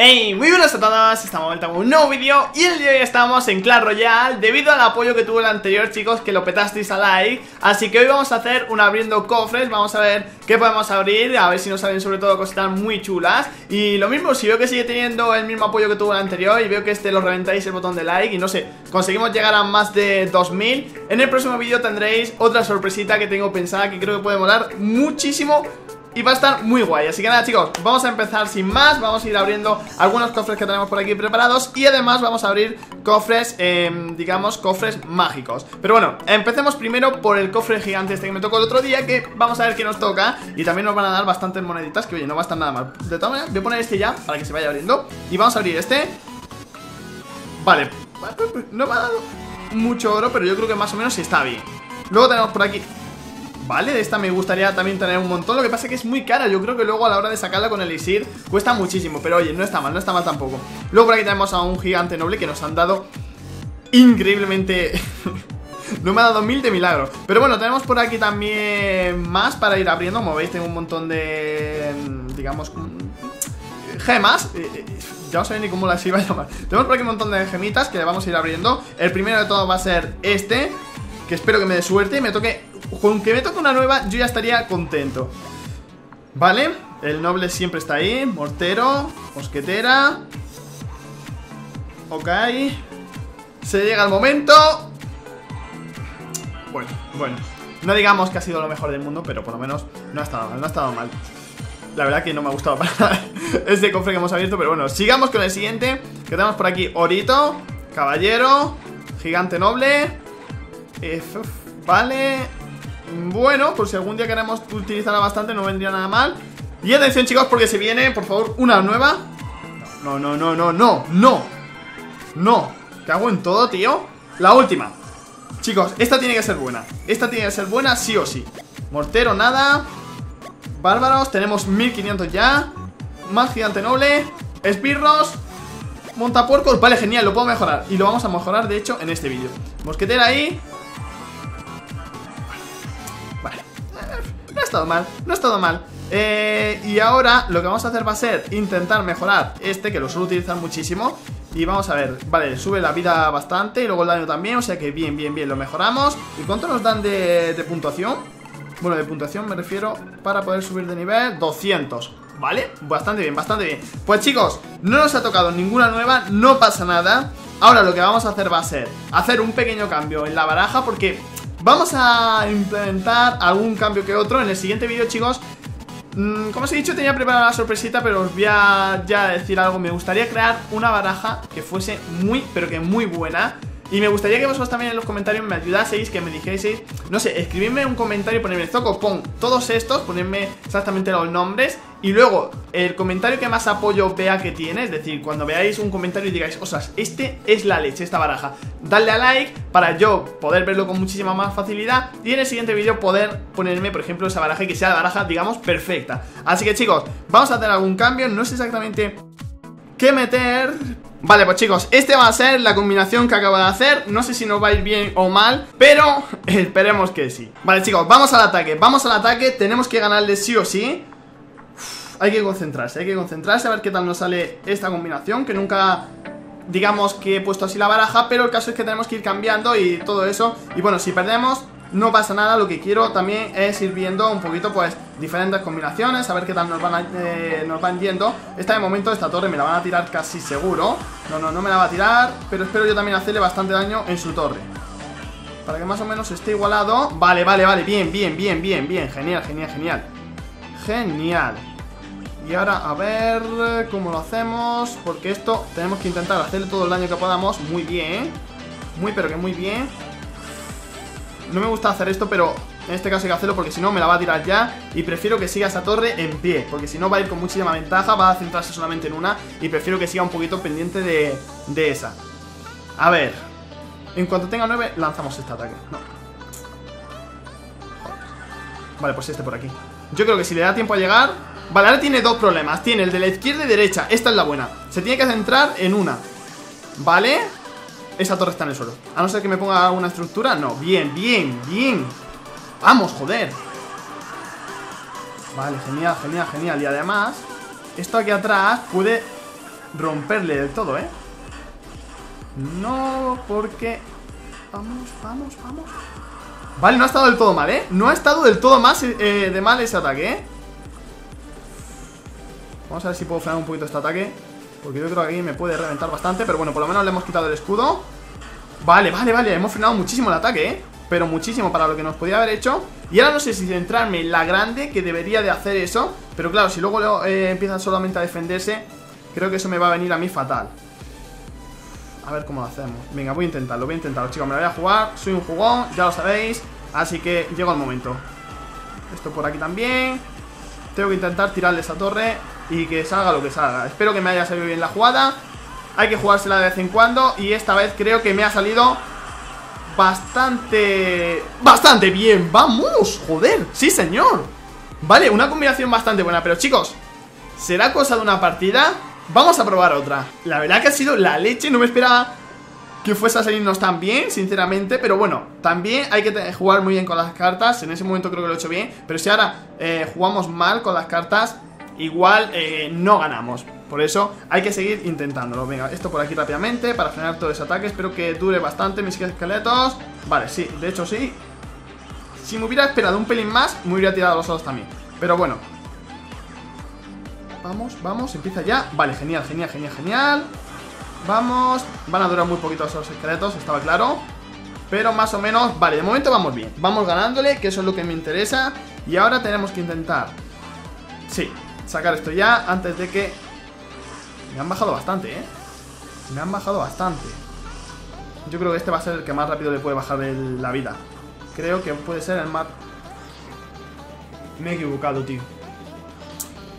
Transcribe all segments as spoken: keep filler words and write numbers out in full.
Hey, muy buenas a todos, estamos de vuelta con un nuevo vídeo. Y el día de hoy estamos en Clash Royale. Debido al apoyo que tuvo el anterior, chicos, que lo petasteis a like. Así que hoy vamos a hacer un abriendo cofres. Vamos a ver qué podemos abrir, a ver si nos salen sobre todo cositas muy chulas. Y lo mismo, si veo que sigue teniendo el mismo apoyo que tuvo el anterior y veo que este lo reventáis el botón de like y no sé, conseguimos llegar a más de dos mil, en el próximo vídeo tendréis otra sorpresita que tengo pensada, que creo que puede molar muchísimo y va a estar muy guay. Así que nada, chicos, vamos a empezar sin más. Vamos a ir abriendo algunos cofres que tenemos por aquí preparados. Y además vamos a abrir cofres, eh, digamos, cofres mágicos. Pero bueno, empecemos primero por el cofre gigante este que me tocó el otro día, que vamos a ver qué nos toca. Y también nos van a dar bastantes moneditas, que oye, no va a estar nada mal. De todas maneras, voy a poner este ya para que se vaya abriendo. Y vamos a abrir este. Vale, no me ha dado mucho oro, pero yo creo que más o menos está bien. Luego tenemos por aquí... Vale, de esta me gustaría también tener un montón. Lo que pasa es que es muy cara, yo creo que luego a la hora de sacarla con el elixir cuesta muchísimo. Pero oye, no está mal, no está mal tampoco. Luego por aquí tenemos a un gigante noble que nos han dado increíblemente... No me ha dado mil de milagro. Pero bueno, tenemos por aquí también más para ir abriendo. Como veis, tengo un montón de... digamos... gemas. Ya no sé ni cómo las iba a llamar. Tenemos por aquí un montón de gemitas que le vamos a ir abriendo. El primero de todo va a ser este, que espero que me dé suerte y me toque... Con que me toque una nueva, yo ya estaría contento. Vale, el noble siempre está ahí. Mortero, mosquetera. Ok. Se llega el momento. Bueno, bueno. No digamos que ha sido lo mejor del mundo, pero por lo menos no ha estado mal, no ha estado mal. La verdad que no me ha gustado para nada este cofre que hemos abierto, pero bueno, sigamos con el siguiente. Que tenemos por aquí orito, caballero, gigante noble. F Vale. Bueno, por si algún día queremos utilizarla bastante, no vendría nada mal. Y atención, chicos, porque se viene, por favor, una nueva. No, no, no, no, no, no. No. ¿Qué hago en todo, tío? La última. Chicos, esta tiene que ser buena. Esta tiene que ser buena sí o sí. Mortero, nada. Bárbaros, tenemos mil quinientos ya. Más gigante noble. Espirros. Montapuercos. Vale, genial, lo puedo mejorar. Y lo vamos a mejorar, de hecho, en este vídeo. Mosquetera ahí. No ha estado mal, no ha estado mal. eh, Y ahora lo que vamos a hacer va a ser intentar mejorar este, que lo suelo utilizar muchísimo. Y vamos a ver, vale, sube la vida bastante y luego el daño también, o sea que bien, bien, bien, lo mejoramos. ¿Y cuánto nos dan de, de puntuación? Bueno, de puntuación me refiero para poder subir de nivel, doscientos. Vale, bastante bien, bastante bien. Pues chicos, no nos ha tocado ninguna nueva, no pasa nada. Ahora lo que vamos a hacer va a ser hacer un pequeño cambio en la baraja, porque... vamos a implementar algún cambio que otro en el siguiente vídeo, chicos. mmm, Como os he dicho, tenía preparada la sorpresita, pero os voy a ya decir algo. Me gustaría crear una baraja que fuese muy, pero que muy buena. Y me gustaría que vosotros también en los comentarios me ayudaseis, que me dijeseis, no sé, escribidme un comentario y ponedme, Zoco, pon todos estos, ponedme exactamente los nombres. Y luego, el comentario que más apoyo vea que tiene, es decir, cuando veáis un comentario y digáis, ostras, este es la leche, esta baraja, dadle a like para yo poder verlo con muchísima más facilidad. Y en el siguiente vídeo poder ponerme, por ejemplo, esa baraja y que sea la baraja, digamos, perfecta. Así que chicos, vamos a hacer algún cambio, no sé exactamente qué meter... Vale, pues chicos, este va a ser la combinación que acabo de hacer. No sé si nos va a ir bien o mal, pero esperemos que sí. Vale, chicos, vamos al ataque, vamos al ataque. Tenemos que ganarle sí o sí. Uf, hay que concentrarse, hay que concentrarse. A ver qué tal nos sale esta combinación, que nunca... digamos que he puesto así la baraja, pero el caso es que tenemos que ir cambiando y todo eso. Y bueno, si perdemos, no pasa nada. Lo que quiero también es ir viendo un poquito, pues, diferentes combinaciones, a ver qué tal nos van, a, eh, nos van yendo. Esta de momento, esta torre me la van a tirar casi seguro. No, no, no me la va a tirar, pero espero yo también hacerle bastante daño en su torre, para que más o menos esté igualado. Vale, vale, vale, bien, bien, bien, bien, bien. Genial, genial, genial. Genial. Y ahora a ver cómo lo hacemos, porque esto tenemos que intentar hacerle todo el daño que podamos. Muy bien, muy pero que muy bien. No me gusta hacer esto, pero en este caso hay que hacerlo, porque si no me la va a tirar ya. Y prefiero que siga esa torre en pie, porque si no va a ir con muchísima ventaja, va a centrarse solamente en una. Y prefiero que siga un poquito pendiente de, de esa. A ver, en cuanto tenga nueve, lanzamos este ataque. No. Vale, pues este por aquí. Yo creo que si le da tiempo a llegar... Vale, ahora tiene dos problemas. Tiene el de la izquierda y derecha. Esta es la buena. Se tiene que centrar en una. Vale... Esa torre está en el suelo. A no ser que me ponga alguna estructura. No, bien, bien, bien. Vamos, joder. Vale, genial, genial, genial. Y además, esto aquí atrás puede romperle del todo, ¿eh? No, porque... Vamos, vamos, vamos. Vale, no ha estado del todo mal, ¿eh? No ha estado del todo más eh, de mal ese ataque, ¿eh? Vamos a ver si puedo frenar un poquito este ataque, porque yo creo que aquí me puede reventar bastante. Pero bueno, por lo menos le hemos quitado el escudo. Vale, vale, vale, hemos frenado muchísimo el ataque, ¿eh? Pero muchísimo para lo que nos podía haber hecho. Y ahora no sé si centrarme en la grande, que debería de hacer eso. Pero claro, si luego eh, empiezan solamente a defenderse, creo que eso me va a venir a mí fatal. A ver cómo lo hacemos. Venga, voy a intentarlo, voy a intentarlo, chicos. Me lo voy a jugar, soy un jugón, ya lo sabéis. Así que llegó el momento. Esto por aquí también. Tengo que intentar tirarle esa torre y que salga lo que salga. Espero que me haya salido bien la jugada. Hay que jugársela de vez en cuando. Y esta vez creo que me ha salido bastante... Bastante bien, vamos, joder. Sí, señor. Vale, una combinación bastante buena, pero chicos, será cosa de una partida. Vamos a probar otra. La verdad que ha sido la leche, no me esperaba que fuese a salirnos tan bien, sinceramente. Pero bueno, también hay que jugar muy bien con las cartas. En ese momento creo que lo he hecho bien. Pero si ahora eh, jugamos mal con las cartas, igual eh, no ganamos. Por eso hay que seguir intentándolo. Venga, esto por aquí rápidamente para frenar todo ese ataque. Espero que dure bastante mis esqueletos. Vale, sí, de hecho sí. Si me hubiera esperado un pelín más, me hubiera tirado los otros también. Pero bueno. Vamos, vamos, empieza ya. Vale, genial, genial, genial, genial. Vamos, van a durar muy poquito esos esqueletos, estaba claro. Pero más o menos, vale, de momento vamos bien. Vamos ganándole, que eso es lo que me interesa. Y ahora tenemos que intentar, sí, sacar esto ya antes de que... Me han bajado bastante, eh Me han bajado bastante. Yo creo que este va a ser el que más rápido le puede bajar el, la vida. Creo que puede ser el más... Me he equivocado, tío.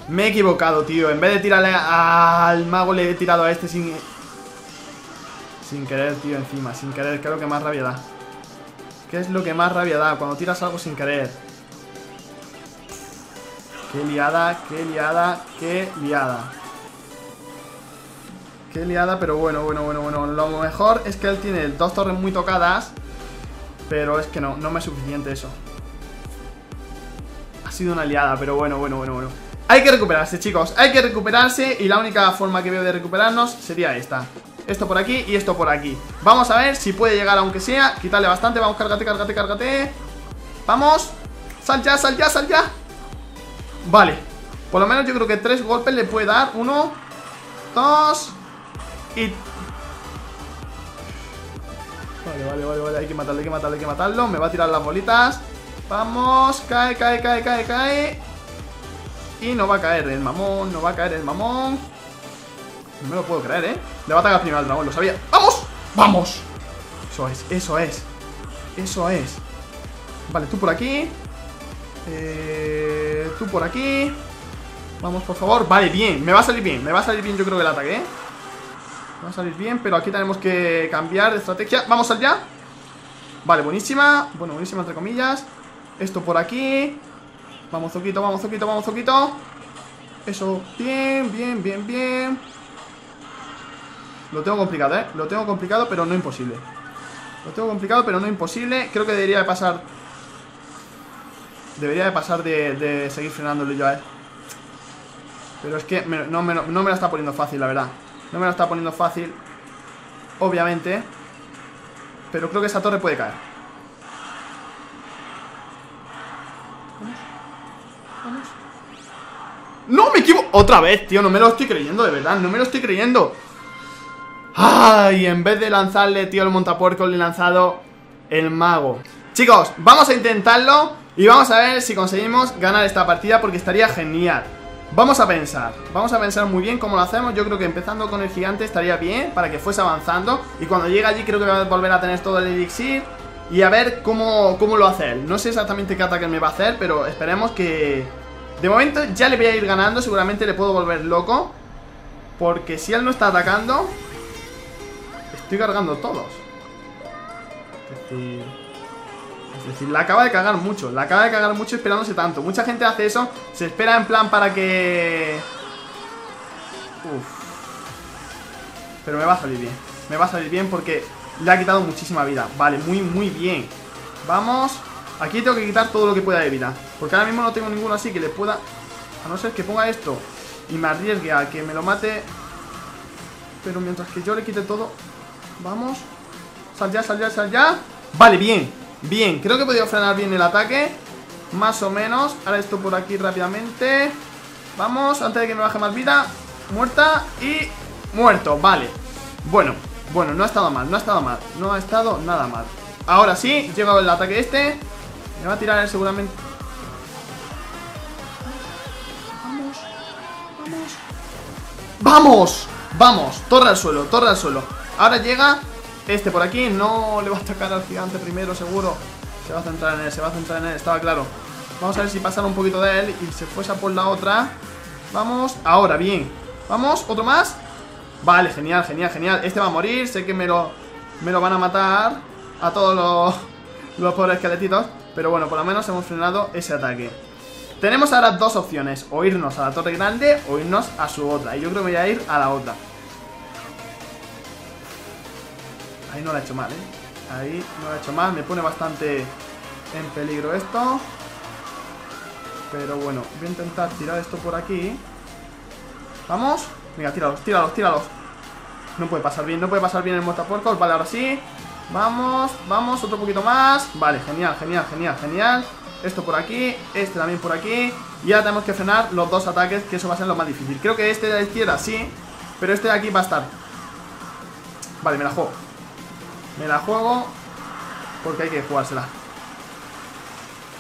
Me he equivocado, tío. En vez de tirarle al mago, le he tirado a este sin... Sin querer, tío, encima. Sin querer, ¿qué es lo que más rabia da? ¿Qué es lo que más rabia da? Cuando tiras algo sin querer. Qué liada, qué liada, qué liada. Qué liada, pero bueno, bueno, bueno, bueno. Lo mejor es que él tiene dos torres muy tocadas. Pero es que no, no me es suficiente eso. Ha sido una liada, pero bueno, bueno, bueno, bueno. Hay que recuperarse, chicos, hay que recuperarse. Y la única forma que veo de recuperarnos sería esta. Esto por aquí y esto por aquí. Vamos a ver si puede llegar, aunque sea. Quitarle bastante, vamos, cárgate, cárgate, cárgate. Vamos, sal ya, sal ya, sal ya. Vale, por lo menos yo creo que tres golpes le puede dar. Uno, dos. Y... Vale, vale, vale, vale, hay que matarlo, hay que matarlo, hay que matarlo. Me va a tirar las bolitas. Vamos, cae, cae, cae, cae, cae. Y no va a caer el mamón, no va a caer el mamón. No me lo puedo creer, ¿eh? Le va a atacar primero al dragón, lo sabía. ¡Vamos! ¡Vamos! Eso es, eso es. Eso es. Vale, tú por aquí. Eh, tú por aquí. Vamos, por favor. Vale, bien, me va a salir bien. Me va a salir bien, yo creo que el ataque, ¿eh? Me va a salir bien, pero aquí tenemos que cambiar de estrategia. ¡Vamos allá! Vale, buenísima. Bueno, buenísima entre comillas. Esto por aquí. Vamos, Zoquito, vamos, Zoquito, vamos, Zoquito. Eso, bien, bien, bien, bien. Lo tengo complicado, ¿eh? Lo tengo complicado, pero no imposible. Lo tengo complicado, pero no imposible. Creo que debería de pasar. Debería de pasar de, de seguir frenándolo yo a él. Pero es que me, no, me, no me la está poniendo fácil, la verdad. No me la está poniendo fácil, obviamente. Pero creo que esa torre puede caer. No, me equivoco. Otra vez, tío, no me lo estoy creyendo, de verdad. No me lo estoy creyendo. Ay, en vez de lanzarle, tío, el montapuerco, le he lanzado el mago. Chicos, vamos a intentarlo. Y vamos a ver si conseguimos ganar esta partida, porque estaría genial. Vamos a pensar, vamos a pensar muy bien cómo lo hacemos. Yo creo que empezando con el gigante estaría bien, para que fuese avanzando. Y cuando llegue allí creo que va a volver a tener todo el elixir. Y a ver cómo, cómo lo hace él. No sé exactamente qué ataque me va a hacer, pero esperemos que... De momento ya le voy a ir ganando, seguramente le puedo volver loco. Porque si él no está atacando, estoy cargando todos. Es decir, es decir, la acaba de cagar mucho, la acaba de cagar mucho esperándose tanto. Mucha gente hace eso, se espera en plan para que... Uf. Pero me va a salir bien, me va a salir bien porque le ha quitado muchísima vida. Vale, muy, muy bien. Vamos... Aquí tengo que quitar todo lo que pueda de vida, porque ahora mismo no tengo ninguno así que le pueda... A no ser que ponga esto y me arriesgue a que me lo mate. Pero mientras que yo le quite todo. Vamos. Sal ya, sal ya, sal ya. Vale, bien, bien. Creo que he podido frenar bien el ataque. Más o menos. Ahora esto por aquí rápidamente. Vamos, antes de que me baje más vida. Muerta y... muerto, vale. Bueno, bueno, no ha estado mal, no ha estado mal. No ha estado nada mal. Ahora sí, llega el ataque este. Me va a tirar él seguramente. Vamos, vamos. ¡Vamos! ¡Vamos! Torre al suelo, torre al suelo. Ahora llega este por aquí. No le va a atacar al gigante primero, seguro. Se va a centrar en él, se va a centrar en él, estaba claro. Vamos a ver si pasara un poquito de él y se fuese a por la otra. Vamos, ahora, bien. Vamos, otro más. Vale, genial, genial, genial. Este va a morir, sé que me lo, me lo van a matar a todos los, los pobres esqueletitos. Pero bueno, por lo menos hemos frenado ese ataque. Tenemos ahora dos opciones: o irnos a la torre grande o irnos a su otra. Y yo creo que voy a ir a la otra. Ahí no la he hecho mal, ¿eh? Ahí no la he hecho mal. Me pone bastante en peligro esto. Pero bueno, voy a intentar tirar esto por aquí. Vamos. Venga, tíralos, tíralos, tíralos. No puede pasar bien, no puede pasar bien el muertapuercos. Vale, ahora sí. Vamos, vamos, otro poquito más. Vale, genial, genial, genial, genial. Esto por aquí, este también por aquí. Y ahora tenemos que frenar los dos ataques, que eso va a ser lo más difícil. Creo que este de la izquierda sí, pero este de aquí va a estar. Vale, me la juego. Me la juego porque hay que jugársela.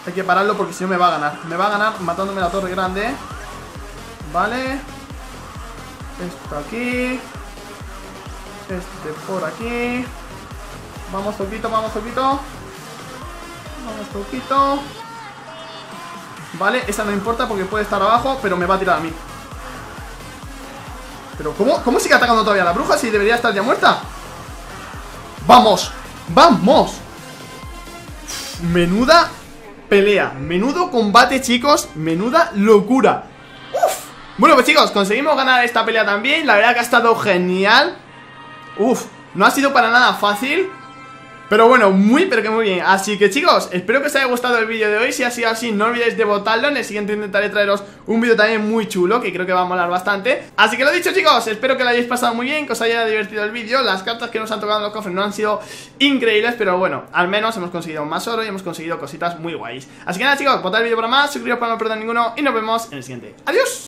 Hay que pararlo porque si no me va a ganar. Me va a ganar matándome la torre grande. Vale. Esto aquí. Este por aquí. Vamos, toquito, vamos, toquito. Vamos, toquito. Vale, esa no importa porque puede estar abajo, pero me va a tirar a mí. Pero ¿cómo, cómo sigue atacando todavía la bruja si debería estar ya muerta? ¡Vamos! ¡Vamos! Menuda pelea, menudo combate, chicos, menuda locura. ¡Uf! Bueno, pues chicos, conseguimos ganar esta pelea también. La verdad que ha estado genial. Uf, no ha sido para nada fácil. Pero bueno, muy pero que muy bien. Así que chicos, espero que os haya gustado el vídeo de hoy. Si ha sido así, no olvidéis de votarlo. En el siguiente intentaré traeros un vídeo también muy chulo, que creo que va a molar bastante. Así que lo dicho chicos, espero que lo hayáis pasado muy bien, que os haya divertido el vídeo. Las cartas que nos han tocado en los cofres no han sido increíbles, pero bueno, al menos hemos conseguido más oro y hemos conseguido cositas muy guays. Así que nada chicos, votad el vídeo para más, suscribiros para no perder ninguno y nos vemos en el siguiente. ¡Adiós!